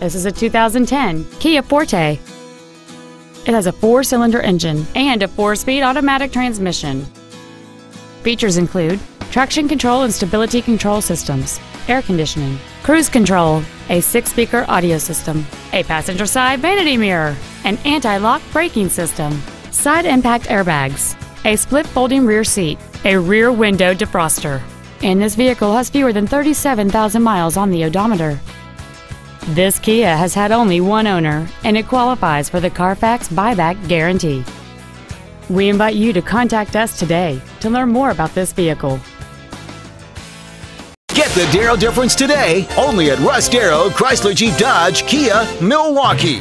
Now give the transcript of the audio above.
This is a 2010 Kia Forte. It has a 4-cylinder engine and a 4-speed automatic transmission. Features include traction control and stability control systems, air conditioning, cruise control, a 6-speaker audio system, a passenger side vanity mirror, an anti-lock braking system, side impact airbags, a split folding rear seat, a rear window defroster. And this vehicle has fewer than 37,000 miles on the odometer. This Kia has had only one owner, and it qualifies for the Carfax buyback guarantee. We invite you to contact us today to learn more about this vehicle. Get the Darrow difference today, only at Russ Darrow Chrysler Jeep Dodge Kia Milwaukee.